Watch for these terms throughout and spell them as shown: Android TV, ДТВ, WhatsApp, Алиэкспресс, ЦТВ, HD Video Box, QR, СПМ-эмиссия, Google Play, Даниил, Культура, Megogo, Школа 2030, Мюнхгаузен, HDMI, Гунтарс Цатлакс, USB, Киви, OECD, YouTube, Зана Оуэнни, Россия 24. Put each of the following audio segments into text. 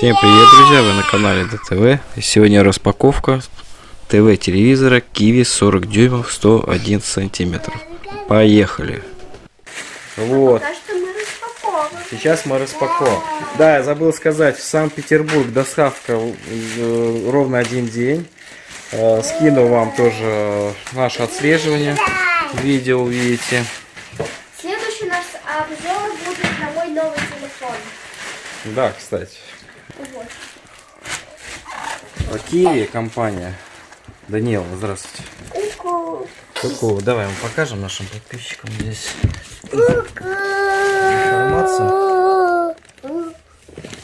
Всем привет, друзья! Вы на канале ДТВ. И сегодня распаковка ТВ-телевизора Киви 40 дюймов 101 сантиметров. Поехали! Вот. Сейчас мы распаковываем. Да, я забыл сказать, в Санкт-Петербург доставка ровно один день. Скину вам тоже наше отслеживание. Видео увидите. Следующий наш обзор будет на мой новый телефон. Да, кстати. Вот. Киви компания. Даниил, здравствуйте. Ку-ку. Ку-ку. Давай мы покажем нашим подписчикам здесь информацию.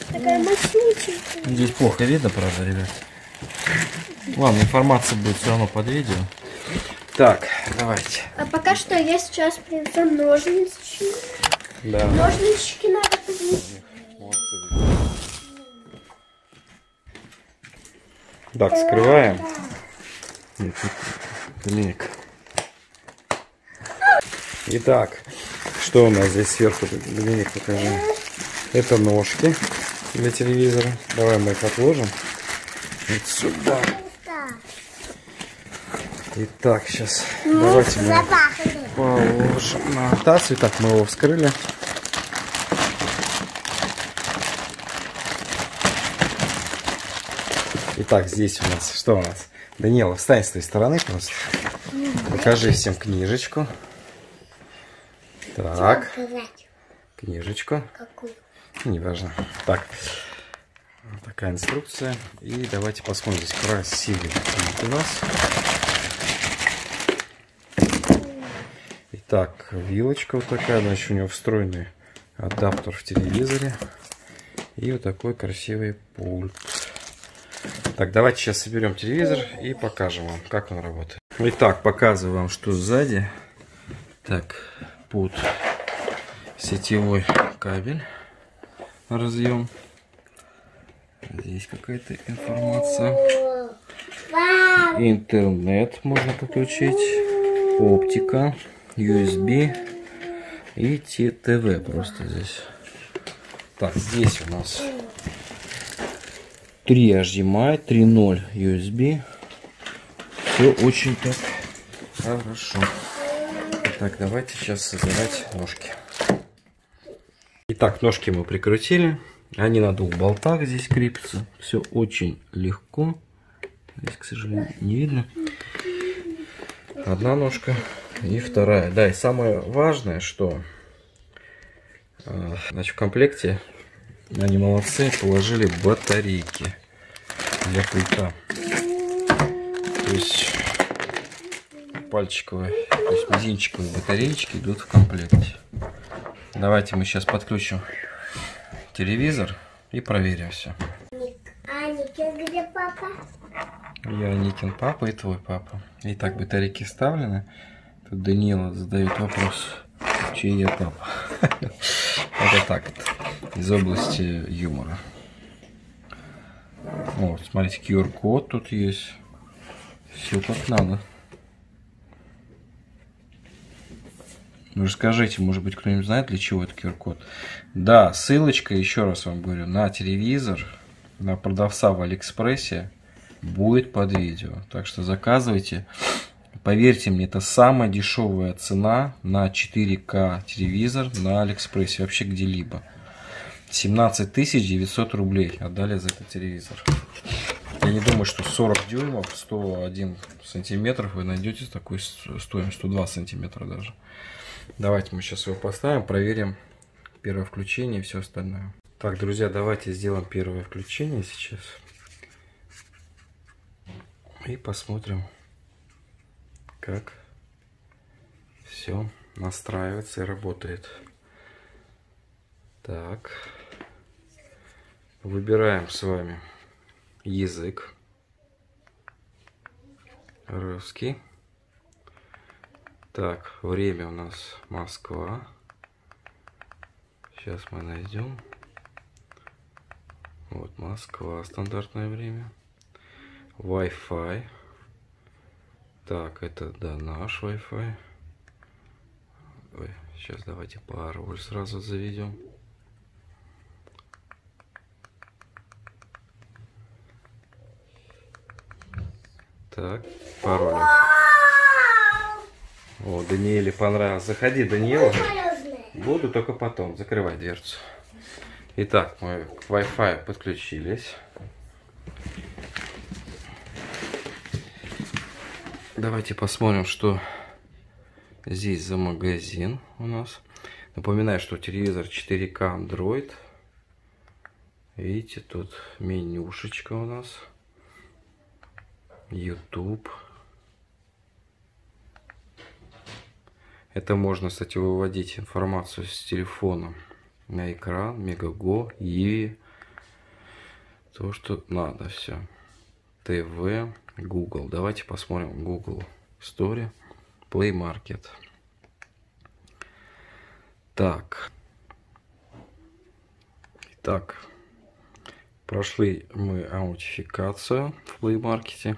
Такая масниченькая. Здесь плохо видно, правда, ребят? Ладно, информация будет все равно под видео. Так, давайте. А пока что я сейчас принесу ножнички. Да. Ножнички надо принести. Так, скрываем. Нет, Доминик. Итак, что у нас здесь сверху, Доминик, покажи. Это ножки для телевизора. Давай мы их отложим. Вот сюда. Итак, сейчас давайте мы положим на таз. Итак, мы его вскрыли. Итак, здесь у нас, что у нас? Даниэла, встань с той стороны просто. Покажи всем книжечку. Так. Книжечку. Какую? Неважно. Так. Вот такая инструкция. И давайте посмотрим, здесь красивый у нас. Итак, вилочка вот такая. Значит, у него встроенный адаптер в телевизоре. И вот такой красивый пульт. Так, давайте сейчас соберем телевизор и покажем вам, как он работает. Итак, показываю вам, что сзади. Так, под сетевой кабель разъем. Здесь какая-то информация. Интернет можно подключить. Оптика, USB и ЦТВ просто здесь. Так, здесь у нас 3 HDMI, 3.0 USB. Все очень так хорошо. Так, давайте сейчас собирать ножки. Итак, ножки мы прикрутили. Они на двух болтах здесь крепятся. Все очень легко. Здесь, к сожалению, не видно. Одна ножка и вторая. Да, и самое важное, что значит, в комплекте они молодцы, положили батарейки для пульта. То есть пальчиковые, то есть мизинчиковые батареечки идут в комплекте. Давайте мы сейчас подключим телевизор и проверим все. А Никин где папа? Я Никин папа и твой папа. Итак, батарейки вставлены. Тут Даниила задает вопрос, чей я папа. Это так вот, из области юмора. Вот, смотрите, QR-код тут есть. Все как надо. Расскажите, может быть, кто-нибудь знает, для чего это QR-код? Да, ссылочка, еще раз вам говорю, на телевизор, на продавца в Алиэкспрессе будет под видео. Так что заказывайте. Поверьте мне, это самая дешевая цена на 4К телевизор на Алиэкспрессе, вообще где-либо. 17 900 рублей отдали за этот телевизор. Я не думаю, что 40 дюймов, 101 сантиметров вы найдете с такой стоимостью, 102 сантиметра даже. Давайте мы сейчас его поставим, проверим первое включение и все остальное. Так, друзья, давайте сделаем первое включение сейчас. И посмотрим, как все настраивается и работает. Так, выбираем с вами язык русский. Так, время у нас Москва. Сейчас мы найдем. Вот Москва, стандартное время. Wi-Fi. Так, это да, наш Wi-Fi. Ой, сейчас давайте пароль сразу заведем. Так, пароль. О, Данииле понравилось. Заходи, Даниил. Буду только потом. Закрывай дверцу. Итак, мы к Wi-Fi подключились. Давайте посмотрим, что здесь за магазин у нас. Напоминаю, что телевизор 4К Android. Видите, тут менюшечка у нас. YouTube. Это можно, кстати, выводить информацию с телефона на экран. Megogo, Киви. То, что надо, все. ТВ, Google. Давайте посмотрим Google Store, Play Market. Так. Итак, прошли мы аутификацию в Play Market.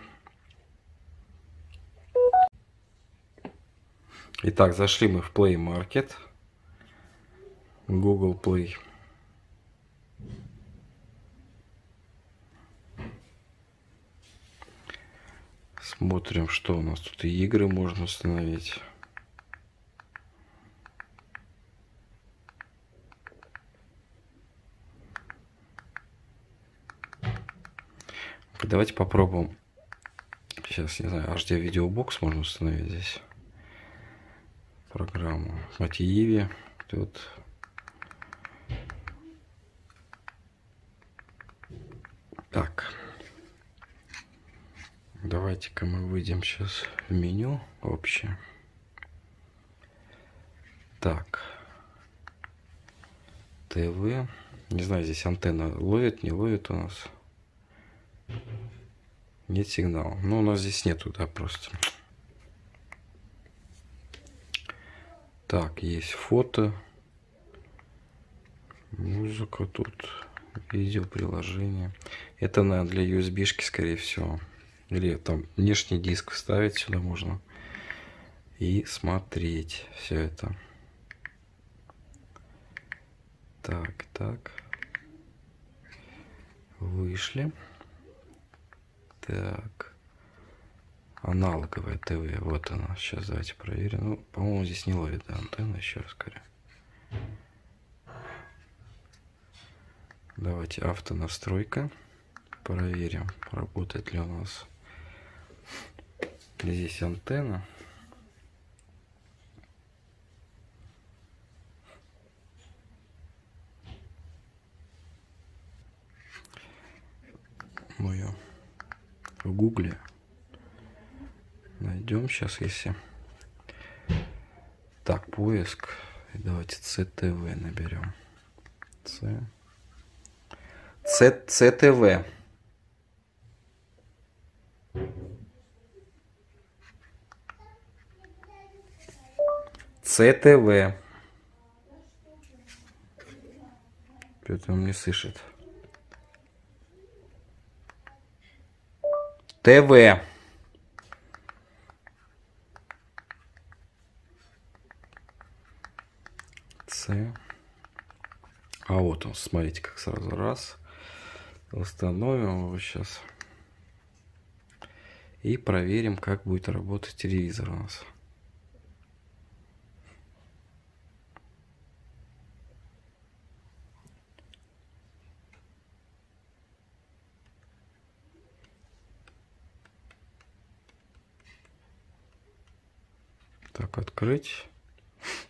Итак, зашли мы в Play Market. Google Play. Смотрим, что у нас тут. И игры можно установить. Давайте попробуем. Сейчас, не знаю, HD Video Box можно установить здесь. Программу. Мотиви. Тут. Так. Давайте-ка мы выйдем сейчас в меню общее. Так. ТВ. Не знаю, здесь антенна ловит, не ловит у нас. Нет сигнала. Ну, у нас здесь нету, да, просто. Так, есть фото. Музыка тут. Видео, приложение. Это, наверное, для USB-шки, скорее всего. Или там внешний диск вставить сюда можно. И смотреть все это. Так, так. Вышли. Так, аналоговое ТВ, вот она, сейчас давайте проверим. Ну, по-моему, здесь не ловит, да, антенна, еще раз говорю. Давайте автонастройка, проверим, работает ли у нас здесь антенна. Мы ее в Гугле найдем сейчас, если так, поиск. Давайте ЦТВ наберем. ЦТВ. ЦТВ. Что-то он не слышит. ТВ. С. А вот он, смотрите, как сразу раз. Установим его сейчас. И проверим, как будет работать телевизор у нас. Так, открыть.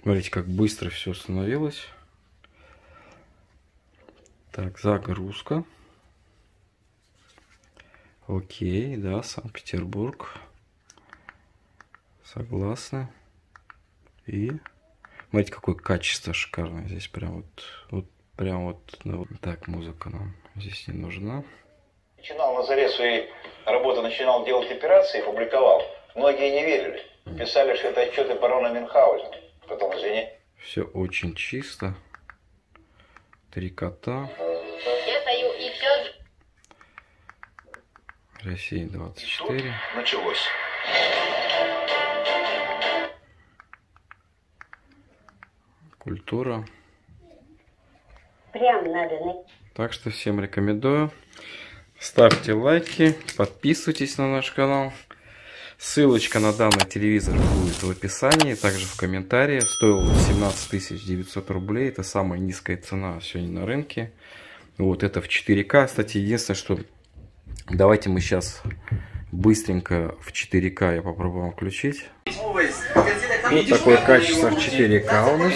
Смотрите, как быстро все установилось. Так, загрузка. Окей, да, Санкт-Петербург. Согласна. И смотрите, какое качество шикарное. Здесь прям вот. Ну, вот. Так, музыка нам здесь не нужна. Начинал на заре своей работы, начинал делать операции, публиковал. Многие не верили. Писали, что это отчеты барона Мюнхгаузена. Потом, извини. Все очень чисто. Три кота. Я стою, и все. Россия 24. И тут началось. Культура. Прям надо. Так что всем рекомендую. Ставьте лайки, подписывайтесь на наш канал. Ссылочка на данный телевизор будет в описании, также в комментарии. Стоил 17 900 рублей, это самая низкая цена сегодня на рынке. Вот это в 4К. Кстати, единственное, что давайте мы сейчас быстренько в 4К я попробую вам включить. Вот такое качество в 4К у нас.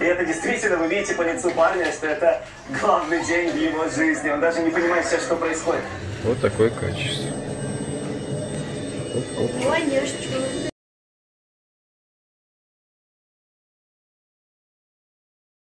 И это действительно, вы видите по лицу парня, что это главный день в его жизни. Он даже не понимает все, что происходит. Вот такое качество. Оп-оп.